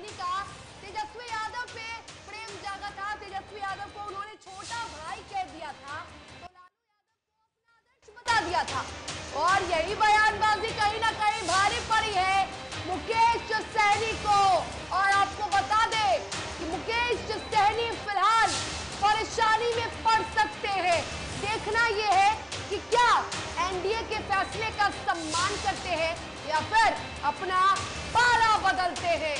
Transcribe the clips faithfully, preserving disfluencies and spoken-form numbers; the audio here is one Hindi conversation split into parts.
सहनी का तेजस्वी यादव पे प्रेम जागा था। तेजस्वी यादव को उन्होंने छोटा भाई कह दिया था तो लालू यादव को अपना आदर्श बता दिया था और यही बयानबाजी कहीं ना कहीं भारी पड़ी है मुकेश सहनी को। और आपको बता दें कि मुकेश सहनी फिलहाल परेशानी में पड़ सकते हैं। देखना यह है कि क्या एनडीए के फैसले का सम्मान करते हैं या फिर अपना पारा बदलते हैं।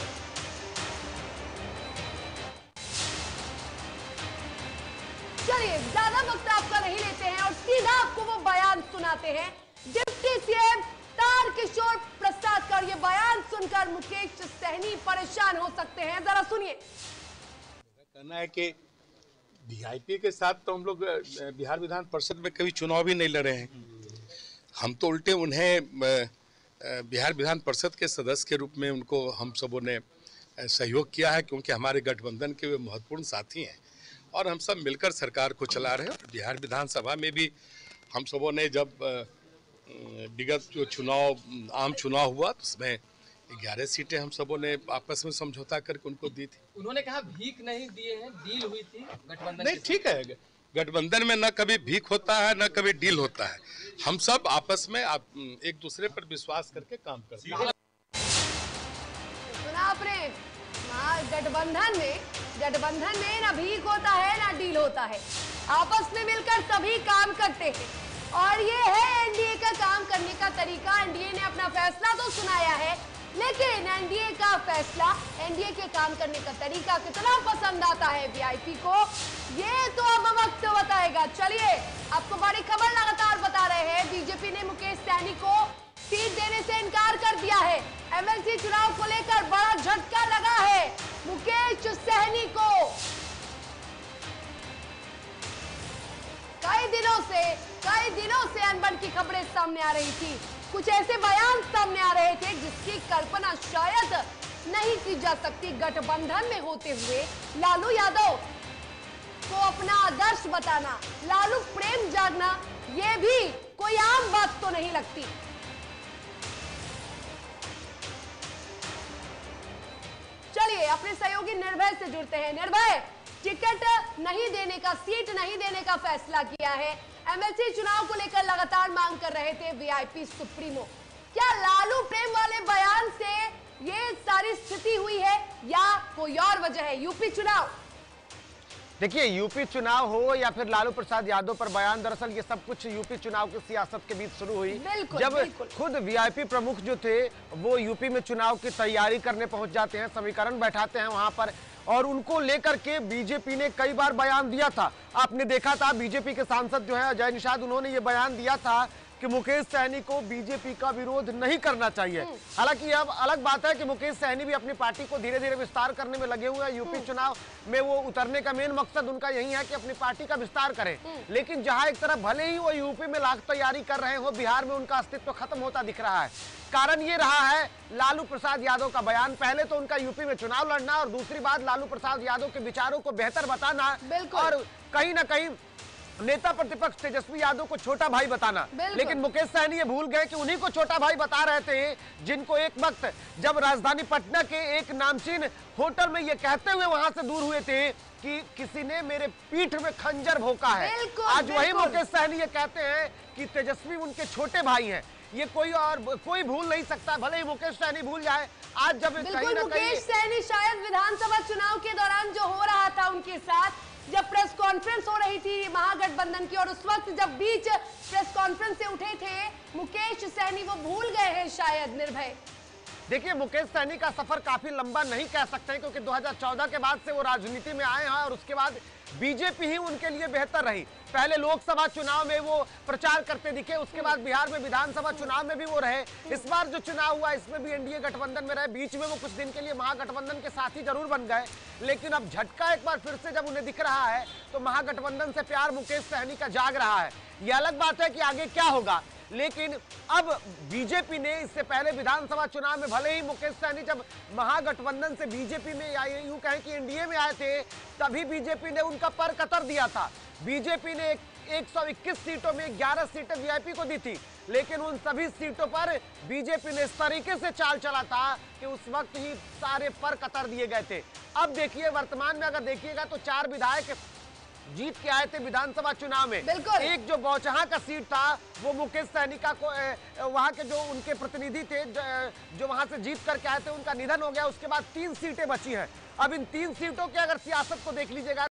चलिए ज्यादा वक्त आपका नहीं लेते हैं और सीधा आपको वो बयान सुनाते हैं। डिप्टी सीएम तारकिशोर प्रसाद का ये बयान सुनकर मुकेश सहनी परेशान हो सकते हैं, जरा सुनिए। कहना है कि वीआईपी के साथ तो हम लोग बिहार विधान परिषद में कभी चुनाव भी नहीं लड़े हैं। हम तो उल्टे उन्हें बिहार विधान परिषद के सदस्य के रूप में उनको हम सबों ने सहयोग किया है क्योंकि हमारे गठबंधन के वे महत्वपूर्ण साथी हैं और हम सब मिलकर सरकार को चला रहे हैं। और बिहार विधानसभा में भी हम सबों ने जब विगत जो चुनाव आम चुनाव हुआ तो उसमें ग्यारह सीटें हम सबों ने आपस में समझौता करके उनको दी थी। उन्होंने कहा भीख नहीं दिए हैं, डील हुई थी गठबंधन। नहीं, ठीक है, गठबंधन में न कभी भीख होता है न कभी डील होता है। हम सब आपस में आप एक दूसरे पर विश्वास करके काम करते हैं। सुना आपने, गठबंधन में गठबंधन में ना भीख होता है ना डील होता है, आपस में मिलकर सभी काम करते हैं। और ये है एनडीए का काम करने का तरीका। एनडीए ने अपना फैसला तो सुनाया है लेकिन एनडीए का फैसला, एनडीए के काम करने का तरीका कितना पसंद आता है वीआईपी को, ये तो अब वक्त बताएगा। चलिए आपको बड़ी खबर लगातार बता रहे हैं। बीजेपी ने मुकेश सहनी को सीट देने से इनकार कर दिया है। एमएलसी चुनाव को लेकर बड़ा झटका लगा है मुकेश सहनी को। कई दिनों से कई दिनों से अनबन की खबरें सामने आ रही थी, कुछ ऐसे बयान सामने आ रहे थे जिसकी कल्पना शायद नहीं की जा सकती। गठबंधन में होते हुए लालू यादव को अपना आदर्श बताना, लालू प्रेम जागना, ये भी कोई आम बात तो नहीं लगती। चलिए अपने सहयोगी निर्भय से जुड़ते हैं। निर्भय, टिकट नहीं देने का, सीट नहीं देने का फैसला किया है। एमएलसी चुनाव को लेकर लगातार मांग कर रहे थे वीआईपी सुप्रीमो। क्या लालू प्रेम वाले बयान से ये सारी स्थिति हुई है या कोई और वजह है? यूपी चुनाव, देखिए यूपी चुनाव हो या फिर लालू प्रसाद यादव पर बयान, दरअसल ये सब कुछ यूपी चुनाव की सियासत के बीच शुरू हुई। बिल्कुल, जब बिल्कुल। खुद वीआईपी प्रमुख जो थे वो यूपी में चुनाव की तैयारी करने पहुंच जाते हैं, समीकरण बैठाते हैं वहां पर और उनको लेकर के बीजेपी ने कई बार बयान दिया था। आपने देखा था बीजेपी के सांसद जो है अजय निषाद, उन्होंने ये बयान दिया था कि मुकेश सहनी को बीजेपी का विरोध नहीं करना चाहिए। हालांकि अब अलग बात है कि मुकेश सहनी भी अपनी पार्टी को धीरे धीरे विस्तार करने में लगे हुए हैं। यूपी चुनाव में वो उतरने का मेन मकसद उनका यही है कि अपनी पार्टी का विस्तार करें। लेकिन जहां एक तरफ भले ही वो यूपी में लाख तैयारी कर रहे हो, बिहार में उनका अस्तित्व खत्म होता दिख रहा है। कारण ये रहा है लालू प्रसाद यादव का बयान, पहले तो उनका यूपी में चुनाव लड़ना और दूसरी बात लालू प्रसाद यादव के विचारों को बेहतर बताना और कहीं ना कहीं नेता प्रतिपक्ष तेजस्वी यादव को छोटा भाई बताना। लेकिन मुकेश सहनी ये भूल गए कि उन्हीं को छोटा भाई बता रहे थे जिनको एक वक्त जब राजधानी पटना के एक नामचीन होटल में ये कहते हुए वहां से दूर हुए थे कि किसी ने मेरे पीठ में खंजर भोंका है। आज वही मुकेश सहनी ये कहते हैं कि तेजस्वी उनके छोटे भाई हैं। ये कोई और कोई भूल नहीं सकता, भले ही मुकेश सहनी भूल जाए। आज जब बिल्कुल मुकेश सहनी शायद विधानसभा चुनाव के दौरान जो हो रहा था उनके साथ, जब प्रेस कॉन्फ्रेंस हो रही थी महागठबंधन की और उस वक्त जब बीच प्रेस कॉन्फ्रेंस से उठे थे मुकेश सहनी, वो भूल गए हैं शायद। निर्भय, देखिए मुकेश सहनी का सफर काफी लंबा नहीं कह सकते हैं क्योंकि दो हज़ार चौदह के बाद से वो राजनीति में आए हैं और उसके बाद बीजेपी ही उनके लिए बेहतर रही। पहले लोकसभा चुनाव में वो प्रचार करते दिखे, उसके बाद बिहार में विधानसभा चुनाव में भी वो रहे। इस बार जो चुनाव हुआ इसमें भी एनडीए गठबंधन में रहे, बीच में वो कुछ दिन के लिए महागठबंधन के साथी जरूर बन गए। लेकिन अब झटका एक बार फिर से जब उन्हें दिख रहा है तो महागठबंधन से प्यार मुकेश सहनी का जाग रहा है। यह अलग बात है कि आगे क्या होगा, लेकिन अब बीजेपी ने इससे पहले विधानसभा चुनाव में भले ही मुकेश सहनी जब महागठबंधन से बीजेपी में या यूं कहें कि एनडीए में आए थे तभी बीजेपी ने उनका पर कतर दिया था। बीजेपी ने एक, एक सौ इक्कीस सीटों में ग्यारह सीटें वीआईपी को दी थी, लेकिन उन सभी सीटों पर बीजेपी ने इस तरीके से चाल चला था कि उस वक्त ही सारे पर कतर दिए गए थे। अब देखिए वर्तमान में अगर देखिएगा तो चार विधायक जीत के आए थे विधानसभा चुनाव में। एक जो बौचहां का सीट था वो मुकेश सहनी का को वहां के जो उनके प्रतिनिधि थे जो वहां से जीत करके आए थे उनका निधन हो गया। उसके बाद तीन सीटें बची हैं। अब इन तीन सीटों की अगर सियासत को देख लीजिएगा